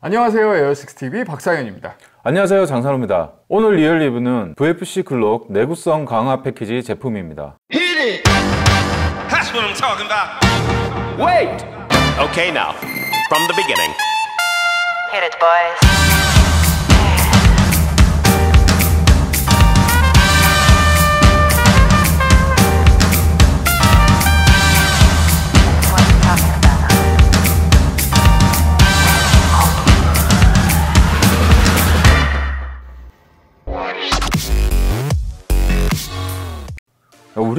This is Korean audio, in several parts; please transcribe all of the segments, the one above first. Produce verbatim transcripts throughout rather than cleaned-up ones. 안녕하세요, 에어식스티비 박상현입니다. 안녕하세요, 장산호입니다. 오늘 리얼 리뷰는 브이에프씨 글록 내구성 강화 패키지 제품입니다. Hit it. That's what I'm talking about. Wait. Okay now. From the beginning. Hit it, boys.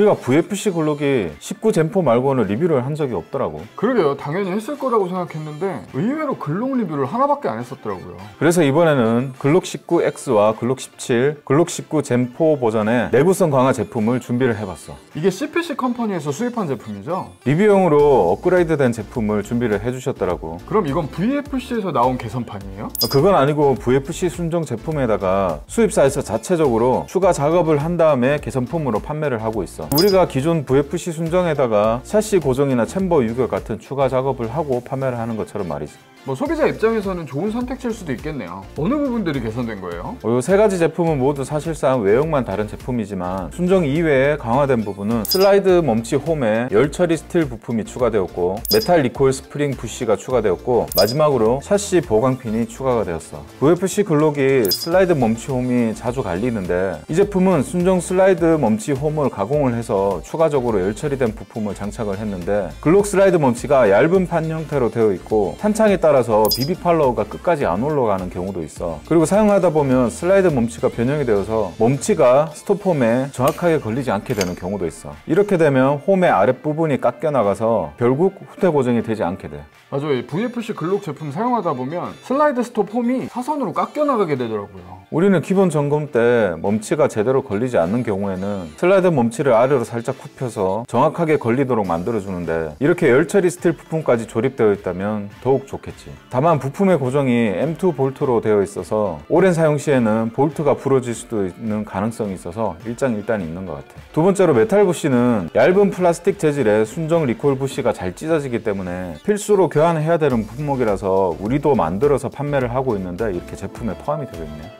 우리가 브이에프씨 글록이 십구 젠 포 말고는 리뷰를 한 적이 없더라고. 그러게요. 당연히 했을 거라고 생각했는데 의외로 글록 리뷰를 하나밖에 안 했었더라고요. 그래서 이번에는 글록 십구 엑스와 글록 십칠, 글록 십구 젠 포 버전의 내구성 강화 제품을 준비를 해봤어. 이게 씨피씨 컴퍼니에서 수입한 제품이죠? 리뷰용으로 업그레이드 된 제품을 준비를 해주셨더라고. 그럼 이건 브이에프씨에서 나온 개선판이에요? 그건 아니고 브이에프씨 순정 제품에다가 수입사에서 자체적으로 추가 작업을 한 다음에 개선품으로 판매를 하고 있어요. 우리가 기존 브이에프씨 순정에다가 샤시 고정이나 챔버 유격 같은 추가 작업을 하고 판매를 하는 것처럼 말이지. 뭐 소비자 입장에서는 좋은 선택지일 수도 있겠네요. 어느 부분들이 개선된 거예요? 이 세 가지 제품은 모두 사실상 외형만 다른 제품이지만 순정 이외에 강화된 부분은 슬라이드 멈치 홈에 열 처리 스틸 부품이 추가되었고, 메탈 리콜 스프링 부시가 추가되었고, 마지막으로 샤시 보강핀이 추가가 되었어. 브이에프씨 글록이 슬라이드 멈치 홈이 자주 갈리는데 이 제품은 순정 슬라이드 멈치 홈을 가공 해서 추가적으로 열 처리된 부품을 장착을 했는데, 글록 슬라이드 멈치가 얇은 판 형태로 되어 있고 탄창에 따라서 비비 팔로우가 끝까지 안 올라가는 경우도 있어. 그리고 사용하다 보면 슬라이드 멈치가 변형이 되어서 멈치가 스톱홈에 정확하게 걸리지 않게 되는 경우도 있어. 이렇게 되면 홈의 아랫부분이 깎여 나가서 결국 후퇴 고정이 되지 않게 돼. 맞아요. 브이에프씨 글록 제품 사용하다 보면 슬라이드 스톱홈이 사선으로 깎여 나가게 되더라고요. 우리는 기본 점검 때 멈치가 제대로 걸리지 않는 경우에는 슬라이드 멈치를 아래로 살짝 굽혀서 정확하게 걸리도록 만들어주는데, 이렇게 열 처리 스틸 부품까지 조립되어 있다면 더욱 좋겠지. 다만 부품의 고정이 엠 투 볼트로 되어 있어서 오랜 사용 시에는 볼트가 부러질 수도 있는 가능성이 있어서 일장일단이 있는 것 같아. 두 번째로 메탈 부시는 얇은 플라스틱 재질의 순정 리콜 부시가 잘 찢어지기 때문에 필수로 교환해야 되는 품목이라서 우리도 만들어서 판매를 하고 있는데 이렇게 제품에 포함이 되어 있네.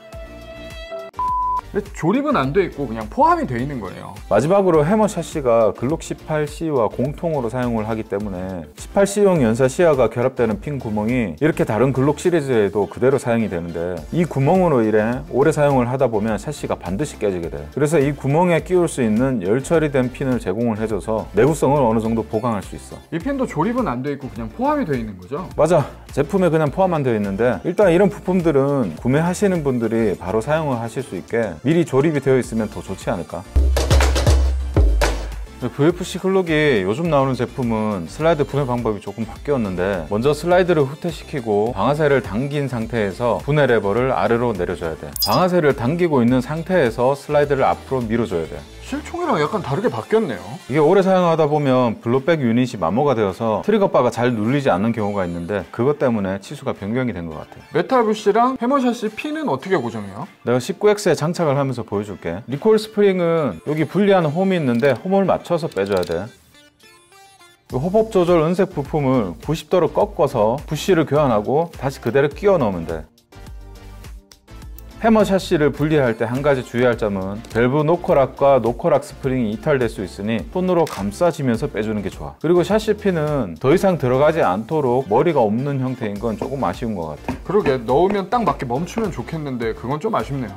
근데 조립은 안 돼 있고 그냥 포함이 돼 있는 거예요. 마지막으로 해머 샤시가 글록 십팔 씨와 공통으로 사용을 하기 때문에 십팔 씨용 연사 시야가 결합되는 핀 구멍이 이렇게 다른 글록 시리즈에도 그대로 사용이 되는데, 이 구멍으로 인해 오래 사용을 하다 보면 샤시가 반드시 깨지게 돼. 그래서 이 구멍에 끼울 수 있는 열 처리된 핀을 제공을 해줘서 내구성을 어느 정도 보강할 수 있어. 이 핀도 조립은 안 돼 있고 그냥 포함이 돼 있는 거죠? 맞아. 제품에 그냥 포함만 되어 있는데, 일단 이런 부품들은 구매하시는 분들이 바로 사용을 하실 수 있게 미리 조립이 되어 있으면 더 좋지 않을까? 브이에프씨 글록이 요즘 나오는 제품은 슬라이드 분해 방법이 조금 바뀌었는데, 먼저 슬라이드를 후퇴시키고 방아쇠를 당긴 상태에서 분해 레버를 아래로 내려줘야 돼. 방아쇠를 당기고 있는 상태에서 슬라이드를 앞으로 밀어줘야 돼. 실총이랑 약간 다르게 바뀌었네요. 이게 오래 사용하다 보면 블루백 유닛이 마모가 되어서 트리거바가 잘 눌리지 않는 경우가 있는데, 그것 때문에 치수가 변경이 된 것 같아요. 메탈 부시랑 해머샷시 핀은 어떻게 고정해요? 내가 십구 엑스에 장착을 하면서 보여줄게. 리콜 스프링은 여기 분리하는 홈이 있는데 홈을 맞춰서 빼줘야 돼. 호법 조절 은색 부품을 구십 도로 꺾어서 부시를 교환하고 다시 그대로 끼워 넣으면 돼. 해머 샤시를 분리할 때 한 가지 주의할 점은 밸브 노커락과 노커락 스프링이 이탈될 수 있으니 손으로 감싸지면서 빼주는 게 좋아. 그리고 샤시 핀은 더 이상 들어가지 않도록 머리가 없는 형태인 건 조금 아쉬운 것 같아. 그러게, 넣으면 딱 맞게 멈추면 좋겠는데 그건 좀 아쉽네요.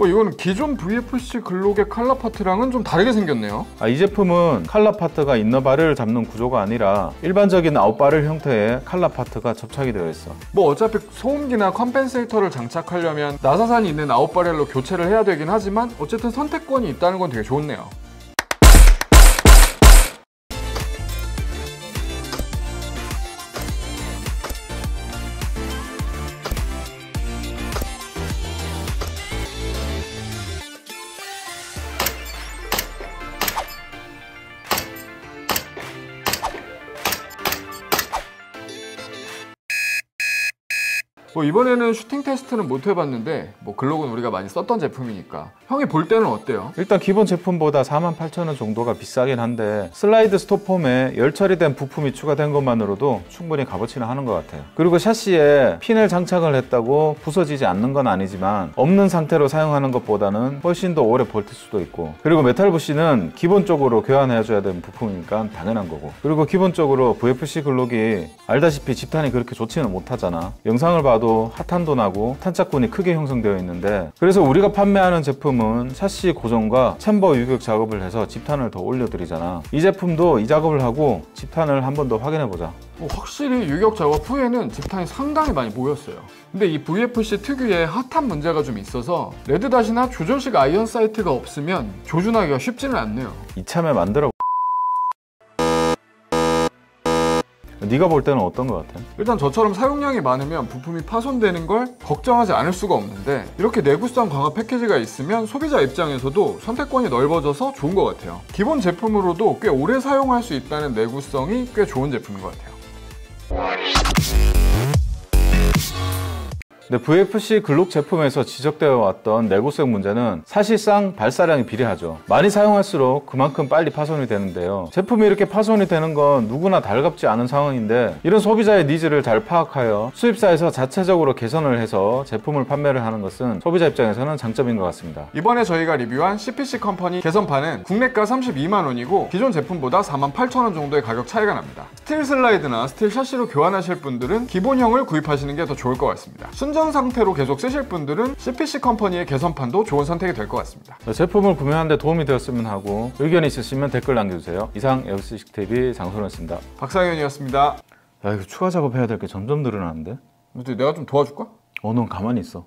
어, 이건 기존 브이에프씨 글록의 칼라 파트랑은 좀 다르게 생겼네요. 아, 이 제품은 칼라 파트가 인너 바를 잡는 구조가 아니라 일반적인 아웃 바를 형태의 칼라 파트가 접착이 되어 있어. 뭐 어차피 소음기나 컴펜세이터를 장착하려면 나사산이 있는 아웃 바렐로 교체를 해야 되긴 하지만 어쨌든 선택권이 있다는 건 되게 좋네요. 뭐 이번에는 슈팅 테스트는 못 해봤는데 뭐 글록은 우리가 많이 썼던 제품이니까 형이 볼 때는 어때요? 일단 기본 제품보다 사만 팔천 원 정도가 비싸긴 한데 슬라이드 스톱홈에 열 처리된 부품이 추가된 것만으로도 충분히 값어치는 하는 것 같아요. 그리고 샤시에 핀을 장착을 했다고 부서지지 않는 건 아니지만 없는 상태로 사용하는 것보다는 훨씬 더 오래 버틸 수도 있고, 그리고 메탈 부시는 기본적으로 교환해줘야 되는 부품이니까 당연한 거고, 그리고 기본적으로 브이에프씨 글록이 알다시피 집탄이 그렇게 좋지는 못하잖아. 영상을 봐도 핫탄도 나고 탄착군이 크게 형성되어 있는데, 그래서 우리가 판매하는 제품은 샤시 고정과 챔버 유격 작업을 해서 집탄을 더 올려드리잖아. 이 제품도 이 작업을 하고 집탄을 한 번 더 확인해보자. 확실히 유격 작업 후에는 집탄이 상당히 많이 모였어요. 근데 이 브이에프씨 특유의 핫한 문제가 좀 있어서 레드닷이나 조절식 아이언 사이트가 없으면 조준하기가 쉽지는 않네요. 이참에 만들어. 네가 볼 때는 어떤 것 같아? 일단 저처럼 사용량이 많으면 부품이 파손되는 걸 걱정하지 않을 수가 없는데, 이렇게 내구성 강화 패키지가 있으면 소비자 입장에서도 선택권이 넓어져서 좋은 것 같아요. 기본 제품으로도 꽤 오래 사용할 수 있다는 내구성이 꽤 좋은 제품인 것 같아요. 네, 브이에프씨 글록 제품에서 지적되어 왔던 내구성 문제는 사실상 발사량이 비례하죠. 많이 사용할수록 그만큼 빨리 파손이 되는데요, 제품이 이렇게 파손이 되는 건 누구나 달갑지 않은 상황인데, 이런 소비자의 니즈를 잘 파악하여 수입사에서 자체적으로 개선을 해서 제품을 판매를 하는 것은 소비자 입장에서는 장점인 것 같습니다. 이번에 저희가 리뷰한 씨피씨 컴퍼니 개선판은 국내가 삼십이만 원이고 기존 제품보다 사만 팔천 원 정도의 가격 차이가 납니다. 스틸 슬라이드나 스틸 샤시로 교환하실 분들은 기본형을 구입하시는 게 더 좋을 것 같습니다. 순정 상태로 계속 쓰실 분들은 씨피씨 컴퍼니의 개선판도 좋은 선택이 될 것 같습니다. 제품을 구매하는 데 도움이 되었으면 하고, 의견이 있으시면 댓글 남겨주세요. 이상 에어스틱티비 장소연이었습니다. 박상현이었습니다. 야, 이거 추가 작업해야 될 게 점점 늘어나는데? 근데 내가 좀 도와줄까? 어, 넌 가만히 있어.